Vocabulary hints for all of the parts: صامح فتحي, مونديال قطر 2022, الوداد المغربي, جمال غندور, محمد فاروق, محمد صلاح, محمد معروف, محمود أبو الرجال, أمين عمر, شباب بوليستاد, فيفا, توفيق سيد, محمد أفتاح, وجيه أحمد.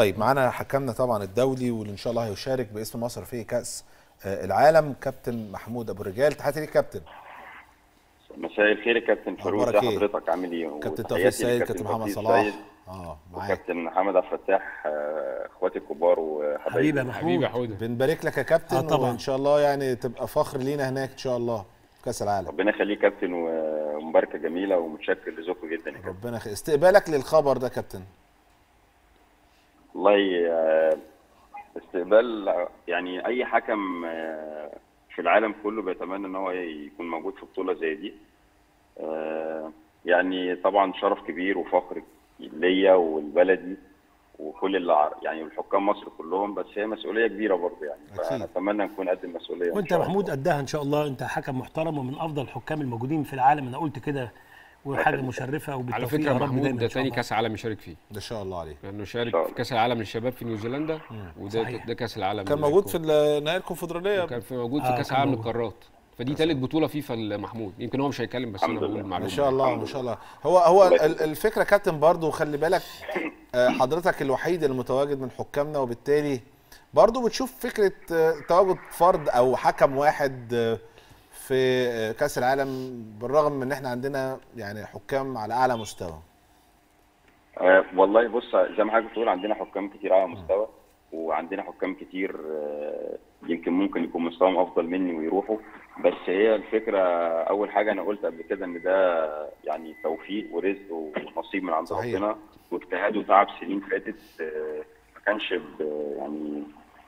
طيب معانا حكمنا طبعا الدولي واللي ان شاء الله هيشارك باسم مصر في كاس العالم، كابتن محمود ابو الرجال. تحياتي ليك كابتن. مساء الخير يا كابتن فاروق، ازي حضرتك عامل ايه؟ كابتن توفيق سيد، كابتن محمد صلاح، معاك كابتن محمد أفتاح، اخواتي الكبار وحبايبي. حبيبي يا حوده، بنبارك لك يا كابتن. طبعا ان شاء الله يعني تبقى فخر لينا هناك ان شاء الله كاس العالم. ربنا يخليك كابتن، ومباركه جميله ومتشكر لذوقكم جدا يا كابتن. ربنا يخليك. استقبالك للخبر ده كابتن؟ والله استقبال يعني اي حكم في العالم كله بيتمنى ان هو يكون موجود في بطوله زي دي. يعني طبعا شرف كبير وفخر ليا ولبلدي وكل اللي يعني والحكام مصر كلهم، بس هي مسؤوليه كبيره برضه يعني، فاتمنى نكون قد المسؤوليه. وانت محمود قدها ان شاء الله، انت حكم محترم ومن افضل الحكام الموجودين في العالم، انا قلت كده، وحاجه مشرفه وبالتوفيق. على فكره محمود ده تاني كاس عالم يشارك فيه ده ان شاء الله عليه، لانه شارك في كاس العالم للشباب في نيوزيلندا، وده كاس العالم كان موجود في نهائي الكونفدراليه، كان موجود في كاس العالم للقارات، فدي ثالث بطوله فيفا لمحمود. يمكن هو مش هيتكلم بس انا بقول معلومه ان شاء الله. ان شاء الله هو الفكره كابتن برضه، خلي بالك حضرتك الوحيد المتواجد من حكامنا، وبالتالي برضه بتشوف فكره تواجد فرد او حكم واحد في كاس العالم، بالرغم من ان احنا عندنا يعني حكام على اعلى مستوى. والله بص زي ما حضرتك بتقول، عندنا حكام كتير على مستوى، وعندنا حكام كتير يمكن يكون مستواهم افضل مني ويروحوا، بس هي الفكره اول حاجه انا قلت قبل كده ان ده يعني توفيق ورزق ونصيب من عند ربنا واجتهاد وتعب سنين فاتت. ما كانش يعني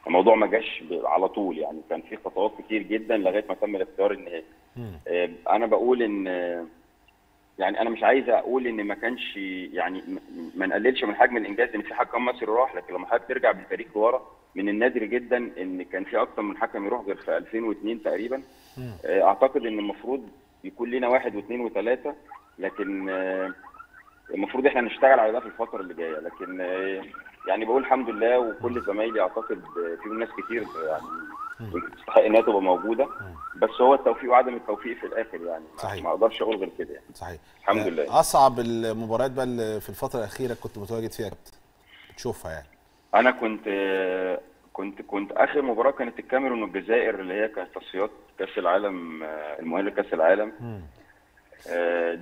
الموضوع ما جاش على طول، يعني كان في خطوات كتير جدا لغايه ما تم الاختيار النهائي. انا بقول ان يعني انا مش عايز اقول ان ما كانش يعني ما نقللش من حجم الانجاز ان في حكم مصري راح، لكن لما حضرتك ترجع بالتاريخ لورا من النادر جدا ان كان في اكتر من حكم يروح غير في 2002 تقريبا. اعتقد ان المفروض يكون لنا واحد واثنين وثلاثه، لكن المفروض احنا نشتغل على ده في الفتره اللي جايه. لكن يعني بقول الحمد لله، وكل زمايلي اعتقد فيهم ناس كتير يعني تستحق انها تبقى موجوده، بس هو التوفيق وعدم التوفيق في الاخر يعني. صحيح. ما اقدرش اقول غير كده يعني. صحيح. الحمد لله. اصعب المباريات بقى اللي في الفتره الاخيره كنت متواجد فيها كابتن بتشوفها يعني؟ انا كنت اخر مباراه كانت الكاميرون والجزائر، اللي هي كانت تصفيات كاس العالم المؤهله لكاس العالم.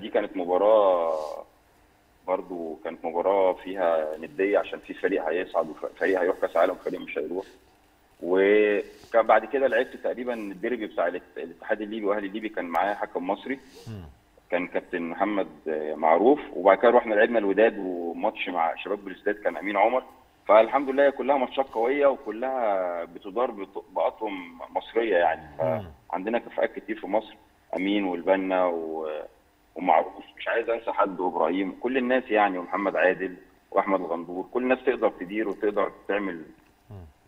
دي كانت مباراه برضه كانت مباراه فيها نديه، عشان في فريق هيصعد وفريق هيروح كاس عالم وفريق مش هيروح. وبعد كده لعبت تقريبا الديربي بتاع الاتحاد الليبي واهلي الليبي، كان معايا حكم مصري كان كابتن محمد معروف، وبعد كده رحنا لعبنا الوداد وماتش مع شباب بوليستاد كان امين عمر. فالحمد لله كلها ماتشات قويه وكلها بتدار بأطقم مصريه يعني. فعندنا كفاءات كتير في مصر، امين والبنا ومعروف، مش عايز انسى حد، وابراهيم، كل الناس يعني، ومحمد عادل واحمد غندور، كل الناس تقدر تدير وتقدر تعمل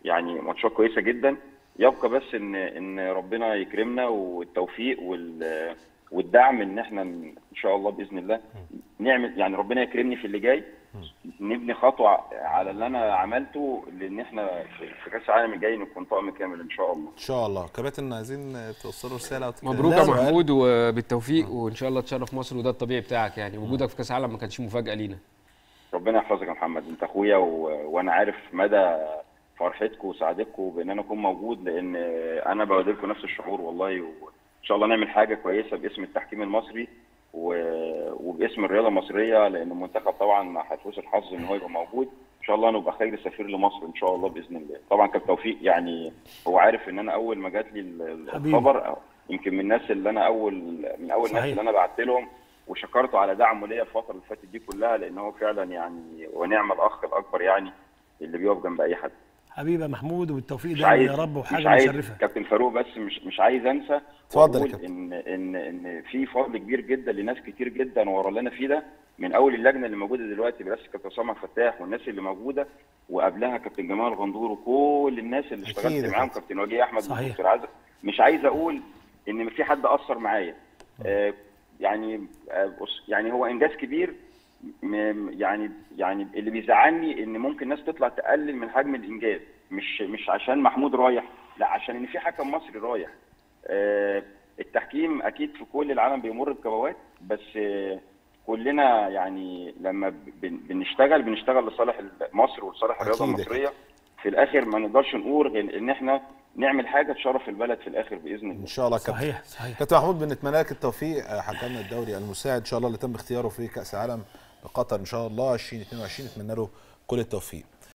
يعني ماتشات كويسه جدا. يبقى بس ان ربنا يكرمنا والتوفيق والدعم، ان احنا ان شاء الله باذن الله نعمل يعني، ربنا يكرمني في اللي جاي، نبني خطوه على اللي انا عملته، لان احنا في كاس العالم الجاي نكون طقم كامل ان شاء الله. ان شاء الله. كباتن عايزين توصلوا رساله. مبروك يا محمود وبالتوفيق، وان شاء الله تشرف مصر، وده الطبيعي بتاعك يعني، وجودك في كاس العالم ما كانش مفاجاه لينا. ربنا يحفظك يا محمد، انت اخويا وانا عارف مدى فرحتكم وسعادتكم بان انا اكون موجود، لان انا بودلكم نفس الشعور والله. وان شاء الله نعمل حاجه كويسه باسم التحكيم المصري وباسم الرياضه المصريه، لان المنتخب طبعا هتفوز الحظ ان هو يبقى موجود ان شاء الله، نبقى خير سفير لمصر ان شاء الله باذن الله. طبعا كان توفيق يعني، هو عارف ان انا اول ما جات لي الخبر يمكن من الناس اللي انا من اول الناس اللي انا بعت لهم، وشكرته على دعمه ليا الفتره اللي فاتت دي كلها، لان هو فعلا يعني ونعم الاخ الاكبر يعني اللي بيقف جنب اي حد. حبيبي محمود، وبالتوفيق دايما يا رب، وحاجه مشرفه. كابتن فاروق بس مش عايز انسى، اتفضل. ان في فضل كبير جدا لناس كتير جدا ورا اللي انا فيه ده، من اول اللجنه اللي موجوده دلوقتي برئاسه كابتن صامح فتحي، والناس اللي موجوده وقبلها كابتن جمال غندور، وكل الناس اللي اشتغلت معاهم، كابتن وجيه احمد. صحيح. مش عايز اقول ان في حد اثر معايا يعني يعني هو انجاز كبير يعني اللي بيزعلني ان ممكن ناس تطلع تقلل من حجم الانجاز، مش عشان محمود رايح، لا، عشان ان في حكم مصري رايح. التحكيم اكيد في كل العالم بيمر بكبوات، بس كلنا يعني لما بنشتغل لصالح مصر ولصالح الرياضه المصريه. في الاخر ما نقدرش نقول غير ان احنا نعمل حاجه تشرف البلد في الاخر باذن الله. ان شاء الله. صحيح صحيح. كابتن محمود بنتمنى لك التوفيق، حكمنا الدوري المساعد ان شاء الله اللي تم اختياره في كاس العالم لقطر ان شاء الله 2022، نتمنى له كل التوفيق.